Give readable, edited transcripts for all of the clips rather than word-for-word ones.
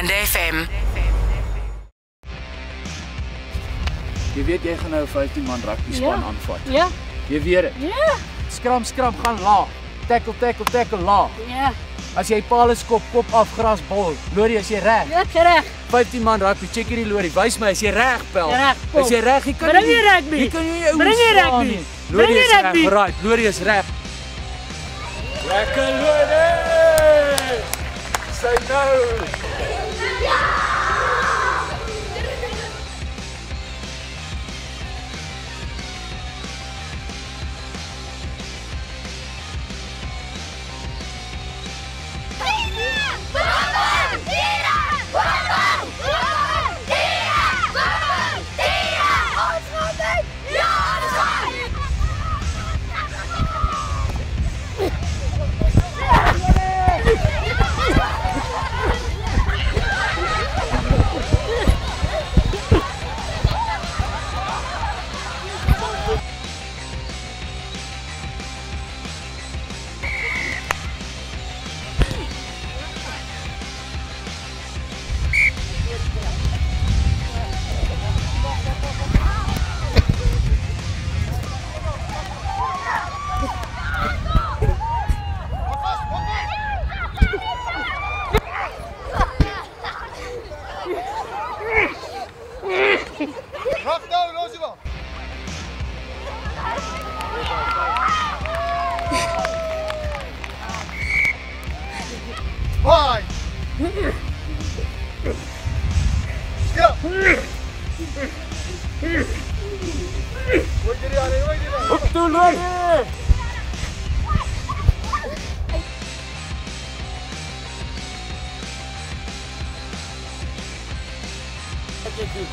en FM. Jy weet jy gaan nou 15 man rugby span aanvat. Ja. Jy weet dit. Ja. Skram gaan laag. Tackle laag. Ja. As jy paal is kop af grasbol. Lodie, as jy reg. Ja, reg. 15 man rugby, check hierdie Lodie. Wys my as jy reg pel. Ja, reg. As jy reg, jy kan nie. Bring jy rugby. Jy kan nie jou. Bring jy rugby. Lodie is reg. Right, Lodie is reg. Lekker Lodie. Sy nou.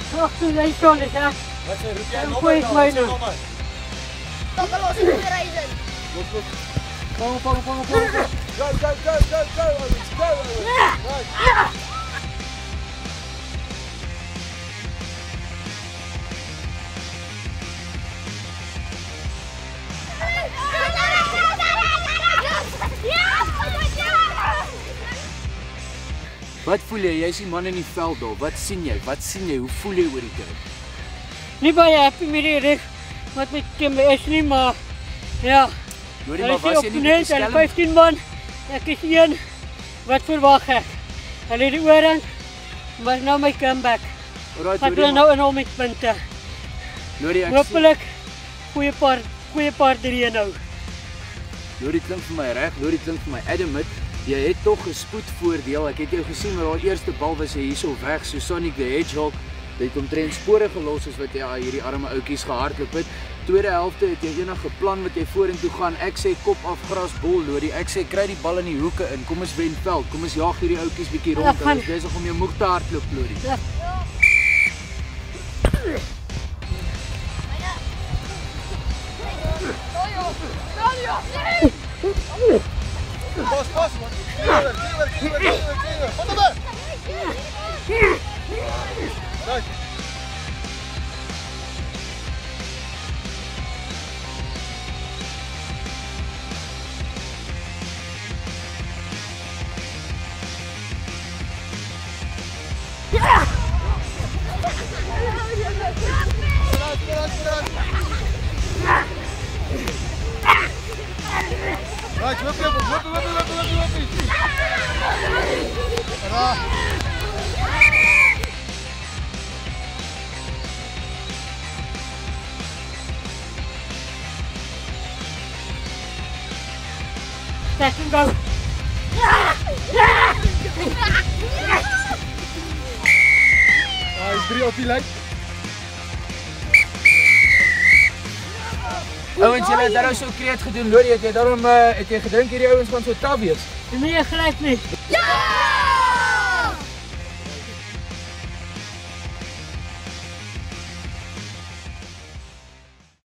Go, wat voel jy? Jy is die man in die veld daar. Wat sien jy? Hoe voel jy oor die terrein? Nie baie happy met die reg wat met die team is nie, maar ja. Lodie, maar was jy nie net al 15 man? Ek is een wat verwag het. Hulle het die oorrand, maar nou my comeback. Alright, Lodie. Wat hulle nou inhou met punte. Lodie, ek hopelik goeie paar drie nou. Lodie klink vir my reg. Lodie klink vir my adamant. Jy het tog gespoed voordeel. Ek het jou gesien met haar eerste bal was hy hierso weg so Sonic the Hedgehog. Jy het omtrent spore gelos soos wat jy hierdie arme oudjies gehardloop het. Tweede helfte het jy enige plan wat jy vorentoe gaan. Ek sê kop af grasbol Lodie. Ek sê kry die bal in die hoeke in. Kom ons wen veld. Kom ons jaag hierdie oudjies bietjie rond. Hulle is besig om jou moeg te hardloop Lodie. Ja. Ja. Pas, man. Keeper. Wat dan? Nice. Ja! Right, whip it. Let him go. Hy's 3 op die lyn. Ouens, julle het daarom so kreet gedoen, Lodie, het jy gedink hierdie ouens gaan so taaf wees? Nee, gelyk nie. Ja!